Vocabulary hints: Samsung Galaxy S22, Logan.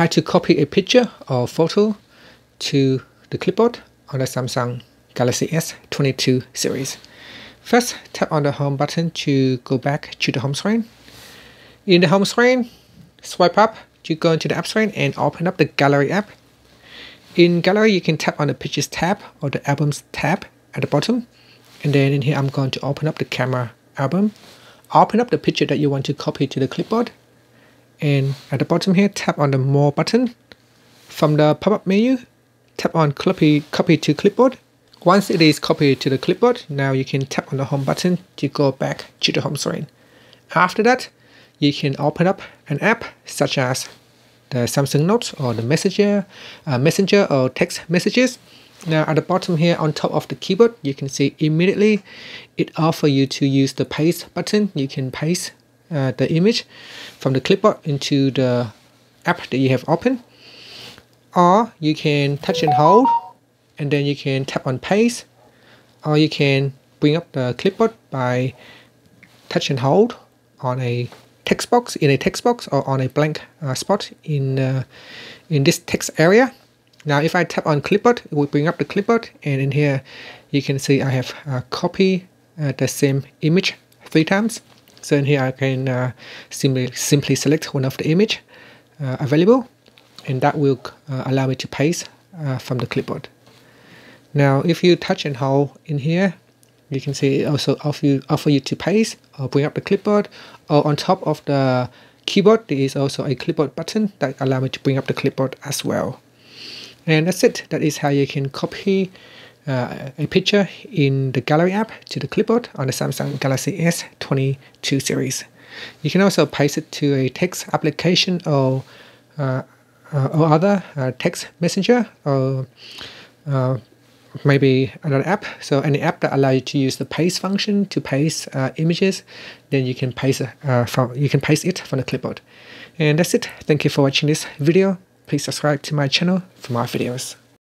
how to copy a picture or photo to the clipboard on the Samsung Galaxy S22 series. First, tap on the home button to go back to the home screen. In the home screen, swipe up to go into the app screen and open up the gallery app. In gallery, you can tap on the pictures tab or the albums tab at the bottom. And then in here, I'm going to open up the camera album. Open up the picture that you want to copy to the clipboard. And at the bottom here, tap on the More button. From the pop-up menu, tap on Copy to Clipboard. Once it is copied to the clipboard, now you can tap on the Home button to go back to the home screen. After that, you can open up an app such as the Samsung Notes or the Messenger or text messages. Now at the bottom here on top of the keyboard, you can see immediately it offers you to use the paste button. You can paste the image from the clipboard into the app that you have open. Or you can touch and hold, and then you can tap on paste. Or you can bring up the clipboard by touch and hold on a text box, in a text box, or on a blank spot in this text area. Now if I tap on clipboard, it will bring up the clipboard, and in here you can see I have copied the same image 3 times. So in here I can simply select one of the image available, and that will allow me to paste from the clipboard. Now if you touch and hold in here, you can see it also offers you to paste or bring up the clipboard, or on top of the keyboard there is also a clipboard button that allows me to bring up the clipboard as well. And that's it. That is how you can copy a picture in the gallery app to the clipboard on the Samsung Galaxy S22 series. You can also paste it to a text application or other text messenger, or maybe another app. So any app that allows you to use the paste function to paste images, then you can paste it from the clipboard. And that's it. Thank you for watching this video. Please subscribe to my channel for more videos.